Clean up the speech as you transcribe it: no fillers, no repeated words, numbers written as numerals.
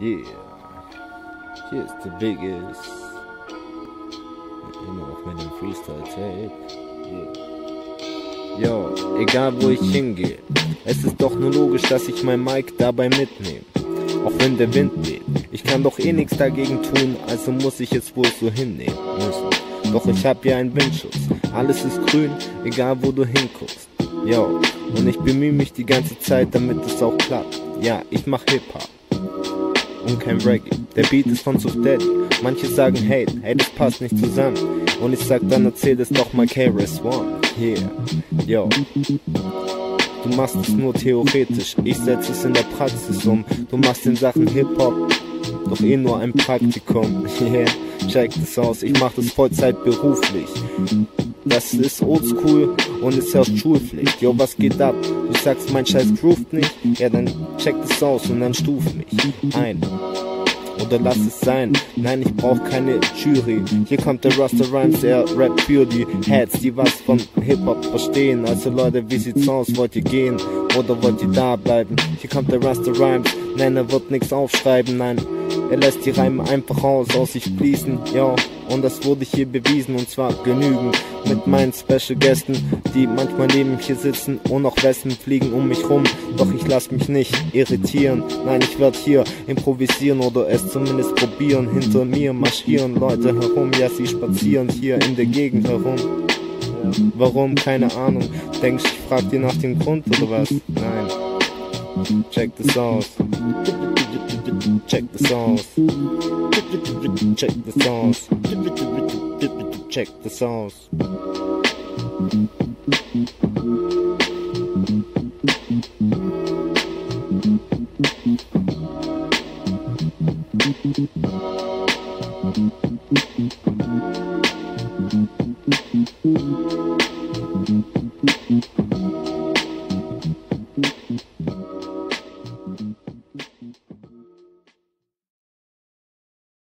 Yeah, here's the biggest. Immer auf meinem Freestyle-Tape. Yeah. Yo, egal wo ich hingehe, es ist doch nur logisch, dass ich mein Mic dabei mitnehme. Auch wenn der Wind weht, ich kann doch eh nichts dagegen tun, also muss ich es wohl so hinnehmen müssen. Doch ich hab ja einen Windschutz, alles ist grün, egal wo du hinguckst. Yo, und ich bemühe mich die ganze Zeit, damit es auch klappt. Ja, ich mach Hip-Hop und kein Reggae. Der Beat ist von Sofdead. Manche sagen Hate, hey, das passt nicht zusammen. Und ich sag dann, erzähl das doch mal Kresone. Yeah, yo. Du machst es nur theoretisch, ich setze es in der Praxis um. Du machst in Sachen Hip-Hop doch eh nur ein Praktikum. Yeah, check das aus, ich mach das Vollzeit beruflich. Das ist oldschool und ist ja auch Schulpflicht. Yo, was geht ab? Du sagst, mein Scheiß groovt nicht? Ja, dann check das aus und dann stuf mich ein. Oder lass es sein, nein, ich brauch keine Jury. Hier kommt der Rasta Rhymes, er rappt für die Heads, die was von Hip-Hop verstehen. Also Leute, wie sieht's aus, wollt ihr gehen oder wollt ihr da bleiben? Hier kommt der Rasta Rhymes, nein, er wird nix aufschreiben, nein. Er lässt die Reime einfach aus sich fließen, ja. Und das wurde hier bewiesen, und zwar genügend. Mit meinen Special Gästen, die manchmal neben hier sitzen, und auch Wespen fliegen um mich rum. Doch ich lass mich nicht irritieren, nein, ich werd hier improvisieren oder es zumindest probieren. Hinter mir marschieren Leute herum, ja, sie spazieren hier in der Gegend herum. Warum? Keine Ahnung. Denkst du, ich frag dir nach dem Grund oder was? Nein. Check das aus. Check the sauce. Check the sauce. Check the sauce.